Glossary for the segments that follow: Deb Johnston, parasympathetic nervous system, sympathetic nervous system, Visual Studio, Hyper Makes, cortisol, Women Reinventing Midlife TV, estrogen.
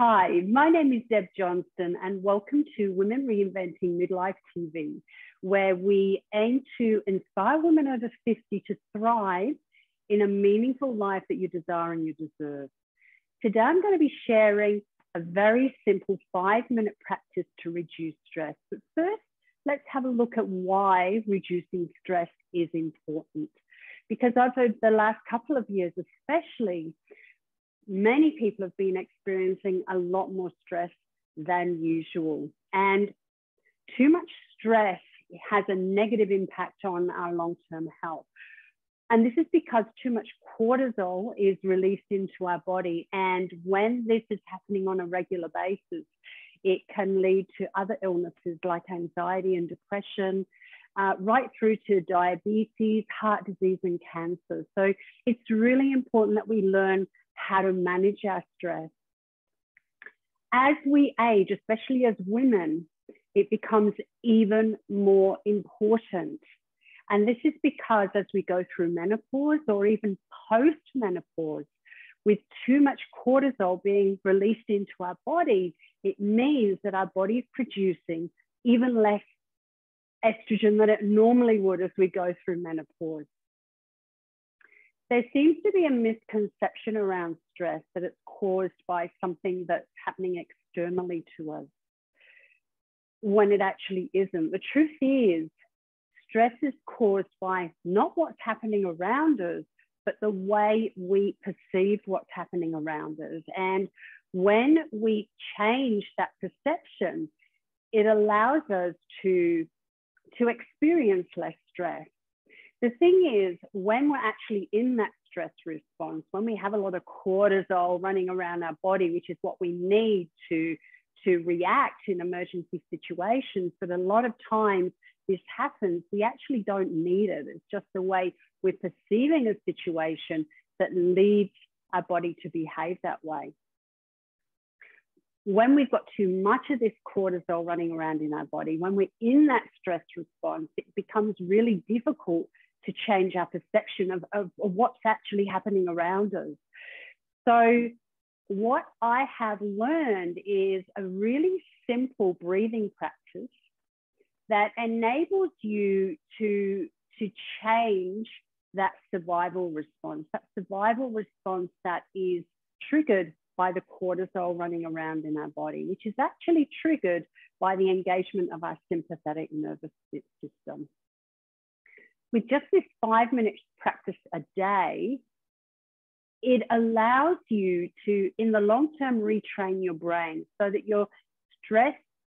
Hi, my name is Deb Johnston and welcome to Women Reinventing Midlife TV, where we aim to inspire women over 50 to thrive in a meaningful life that you desire and you deserve. Today I'm going to be sharing a very simple 5-minute practice to reduce stress. But first, let's have a look at why reducing stress is important. Because over the last couple of years especially, many people have been experiencing a lot more stress than usual. And too much stress has a negative impact on our long-term health. And this is because too much cortisol is released into our body. And when this is happening on a regular basis, it can lead to other illnesses like anxiety and depression, right through to diabetes, heart disease, and cancer. So it's really important that we learn how to manage our stress. As we age, especially as women, it becomes even more important. And this is because as we go through menopause or even post-menopause, with too much cortisol being released into our body, it means that our body is producing even less estrogen than it normally would as we go through menopause. There seems to be a misconception around stress that it's caused by something that's happening externally to us, when it actually isn't. The truth is, stress is caused by not what's happening around us, but the way we perceive what's happening around us. And when we change that perception, it allows us to experience less stress. The thing is, when we're actually in that stress response, when we have a lot of cortisol running around our body, which is what we need to react in emergency situations, but a lot of times this happens, we actually don't need it. It's just the way we're perceiving a situation that leads our body to behave that way. When we've got too much of this cortisol running around in our body, when we're in that stress response, it becomes really difficult to change our perception of what's actually happening around us. So what I have learned is a really simple breathing practice that enables you to change that survival response, that is triggered by the cortisol running around in our body, which is actually triggered by the engagement of our sympathetic nervous system. With just this 5-minute practice a day, it allows you to, in the long term, retrain your brain so that your stress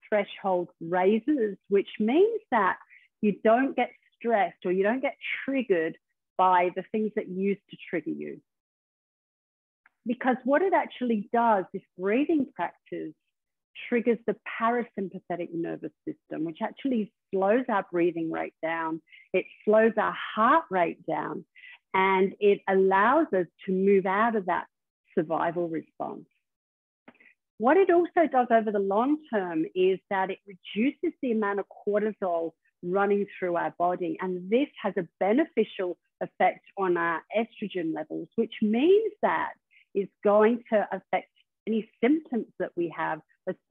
threshold raises, which means that you don't get stressed or you don't get triggered by the things that used to trigger you. Because what it actually does, this breathing practice triggers the parasympathetic nervous system, which actually slows our breathing rate down. It slows our heart rate down, and it allows us to move out of that survival response. What it also does over the long term is that it reduces the amount of cortisol running through our body. And this has a beneficial effect on our estrogen levels, which means that it's going to affect any symptoms that we have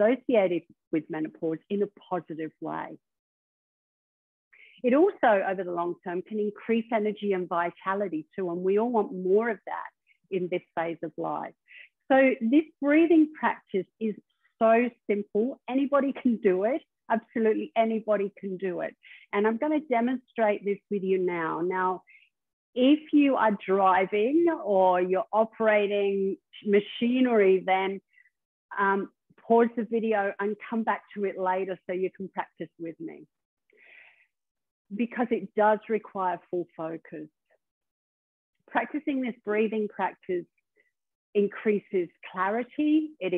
associated with menopause in a positive way. It also, over the long term, can increase energy and vitality too, and we all want more of that in this phase of life. So this breathing practice is so simple. Anybody can do it. Absolutely anybody can do it. And I'm going to demonstrate this with you now. Now, if you are driving or you're operating machinery, then pause the video and come back to it later so you can practice with me, because it does require full focus. Practicing this breathing practice increases clarity, it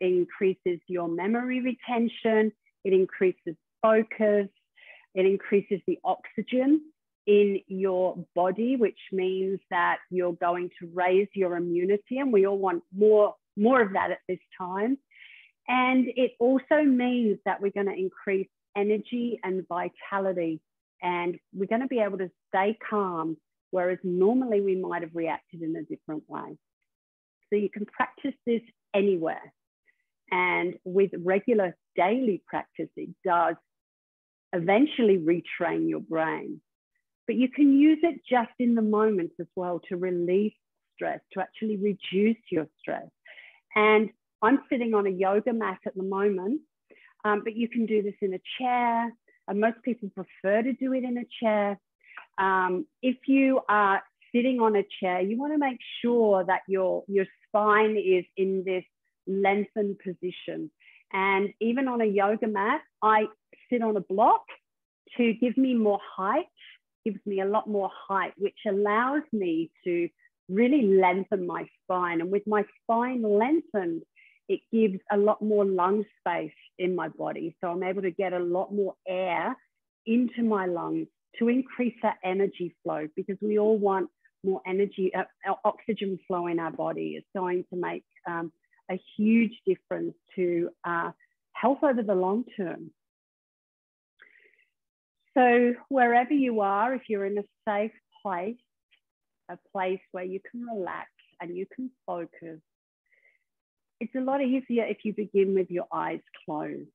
increases your memory retention, it increases focus, it increases the oxygen in your body, which means that you're going to raise your immunity, and we all want more of that at this time. And it also means that we're going to increase energy and vitality, and we're going to be able to stay calm, whereas normally we might have reacted in a different way. So you can practice this anywhere. and with regular daily practice, it does eventually retrain your brain. But you can use it just in the moment as well to release stress, to actually reduce your stress. And I'm sitting on a yoga mat at the moment, but you can do this in a chair, and most people prefer to do it in a chair. If you are sitting on a chair, you want to make sure that your spine is in this lengthened position. And even on a yoga mat, I sit on a block to give me more height, gives me a lot more height, which allows me to really lengthen my spine. And with my spine lengthened, it gives a lot more lung space in my body. So I'm able to get a lot more air into my lungs to increase that energy flow, because we all want more energy. Oxygen flow in our body is going to make a huge difference to health over the long term. So wherever you are, if you're in a safe place, a place where you can relax and you can focus, it's a lot easier if you begin with your eyes closed.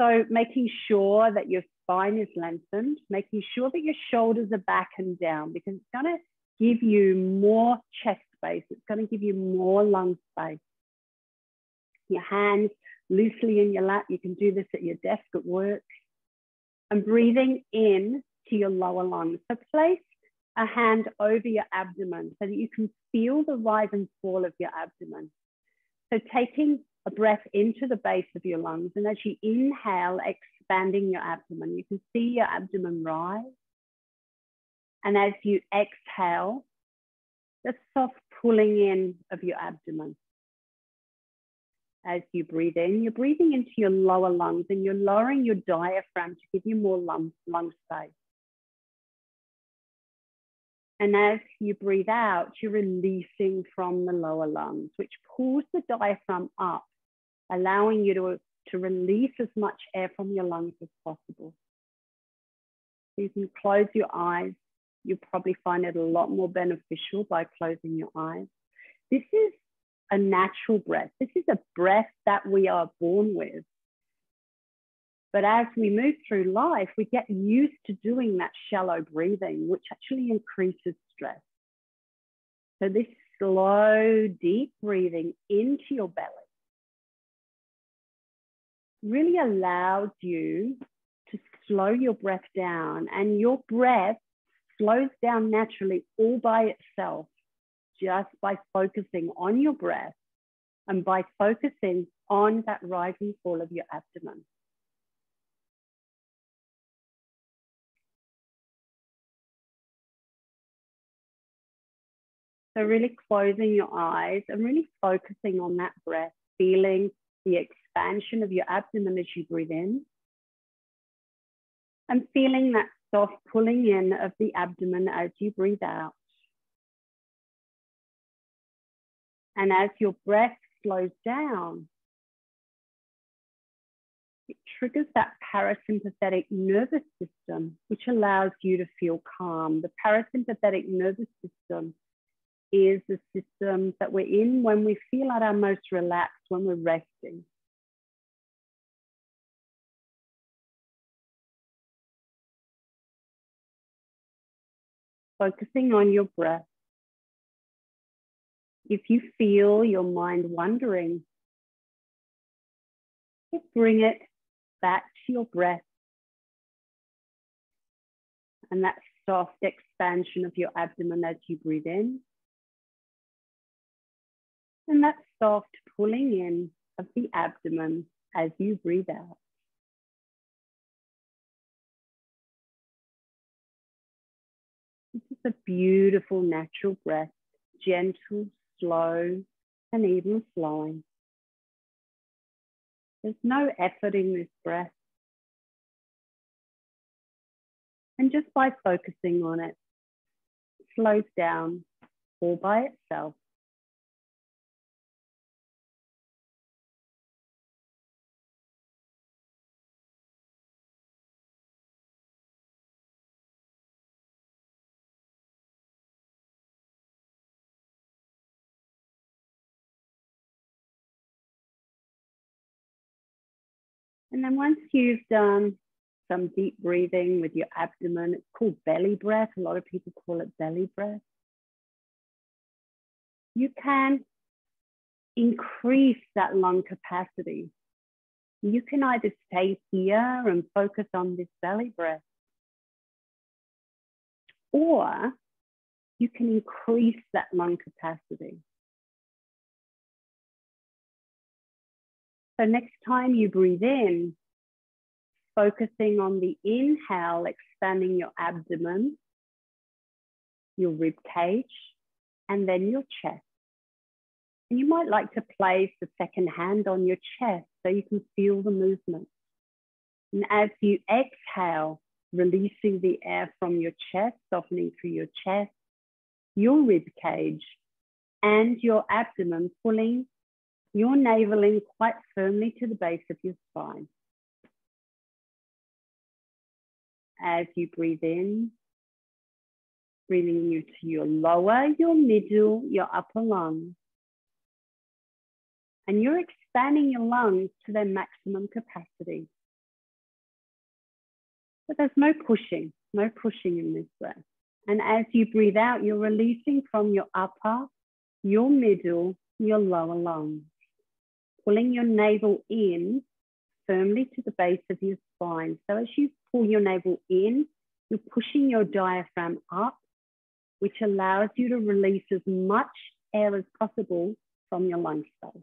So making sure that your spine is lengthened, making sure that your shoulders are back and down, because it's going to give you more chest space. It's going to give you more lung space. Your hands loosely in your lap. You can do this at your desk, at work. And breathing in to your lower lungs. So place a hand over your abdomen so that you can feel the rise and fall of your abdomen. So taking a breath into the base of your lungs, and as you inhale, expanding your abdomen. You can see your abdomen rise. And as you exhale, the soft pulling in of your abdomen. As you breathe in, you're breathing into your lower lungs and you're lowering your diaphragm to give you more lung space. And as you breathe out, you're releasing from the lower lungs, which pulls the diaphragm up, allowing you to release as much air from your lungs as possible. So you can close your eyes. You'll probably find it a lot more beneficial by closing your eyes. This is a natural breath. This is a breath that we are born with. But as we move through life, we get used to doing that shallow breathing, which actually increases stress. So this slow, deep breathing into your belly really allows you to slow your breath down, and your breath slows down naturally all by itself, just by focusing on your breath and by focusing on that rise and fall of your abdomen. So really closing your eyes and really focusing on that breath, feeling the expansion of your abdomen as you breathe in, and feeling that soft pulling in of the abdomen as you breathe out. And as your breath slows down, it triggers that parasympathetic nervous system, which allows you to feel calm. The parasympathetic nervous system is the system that we're in when we feel at our most relaxed, when we're resting. Focusing on your breath. If you feel your mind wandering, just bring it back to your breath and that soft expansion of your abdomen as you breathe in, and that soft pulling in of the abdomen as you breathe out. This is a beautiful natural breath, gentle, slow, and even flowing. There's no effort in this breath. And just by focusing on it, it slows down all by itself. And then once you've done some deep breathing with your abdomen, it's called belly breath. A lot of people call it belly breath. You can increase that lung capacity. You can either stay here and focus on this belly breath, or you can increase that lung capacity. So next time you breathe in, focusing on the inhale, expanding your abdomen, your rib cage, and then your chest. And you might like to place the second hand on your chest so you can feel the movement. And as you exhale, releasing the air from your chest, softening through your chest, your rib cage, and your abdomen, pulling your navel in quite firmly to the base of your spine. As you breathe in, breathing into your lower, your middle, your upper lungs. And you're expanding your lungs to their maximum capacity. But there's no pushing in this breath. And as you breathe out, you're releasing from your upper, your middle, your lower lungs. Pulling your navel in firmly to the base of your spine. So as you pull your navel in, you're pushing your diaphragm up, which allows you to release as much air as possible from your lung space.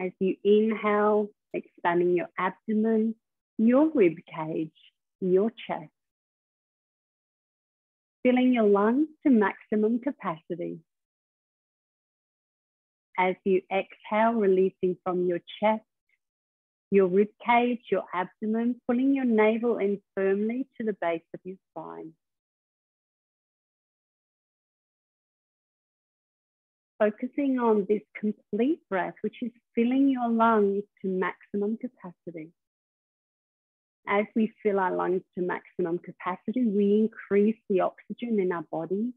As you inhale, expanding your abdomen, your rib cage, your chest. Filling your lungs to maximum capacity. As you exhale, releasing from your chest, your rib cage, your abdomen, pulling your navel in firmly to the base of your spine. Focusing on this complete breath, which is filling your lungs to maximum capacity. As we fill our lungs to maximum capacity, we increase the oxygen in our body,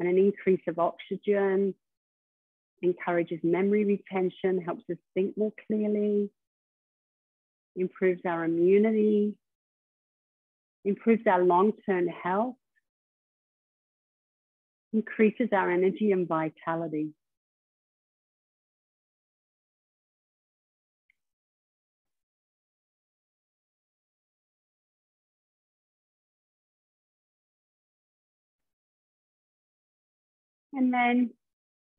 and an increase of oxygen encourages memory retention, helps us think more clearly, improves our immunity, improves our long-term health, increases our energy and vitality. And then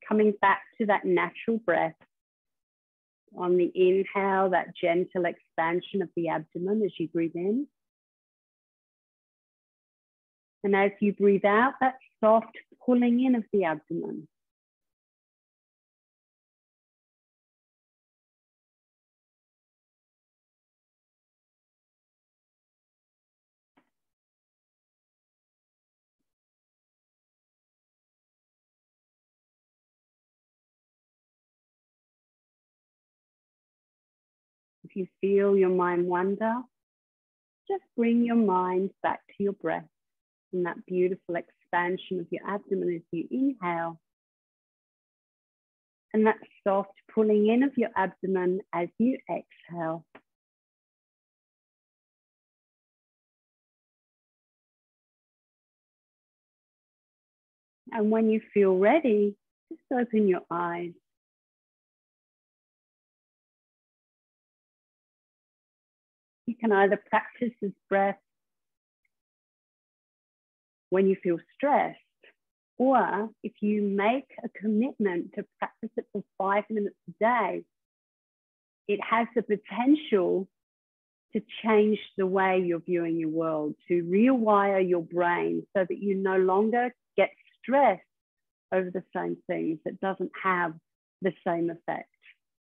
coming back to that natural breath. On the inhale, that gentle expansion of the abdomen as you breathe in. And as you breathe out, that soft pulling in of the abdomen. If you feel your mind wander, just bring your mind back to your breath and that beautiful expansion of your abdomen as you inhale, and that soft pulling in of your abdomen as you exhale. And when you feel ready, just open your eyes. You can either practice this breath when you feel stressed, or if you make a commitment to practice it for 5 minutes a day, it has the potential to change the way you're viewing your world, to rewire your brain so that you no longer get stressed over the same things that doesn't have the same effect.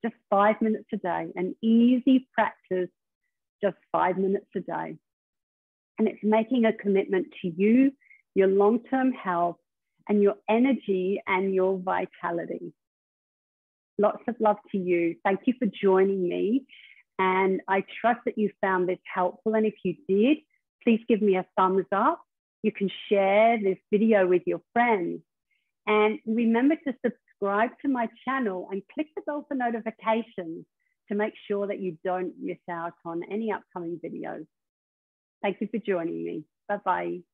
Just 5 minutes a day, an easy practice. Just 5 minutes a day. And it's making a commitment to you, your long-term health, and your energy and your vitality. Lots of love to you. Thank you for joining me. And I trust that you found this helpful. And if you did, please give me a thumbs up. You can share this video with your friends. And remember to subscribe subscribe to my channel and click the bell for notifications to make sure that you don't miss out on any upcoming videos. Thank you for joining me. Bye-bye.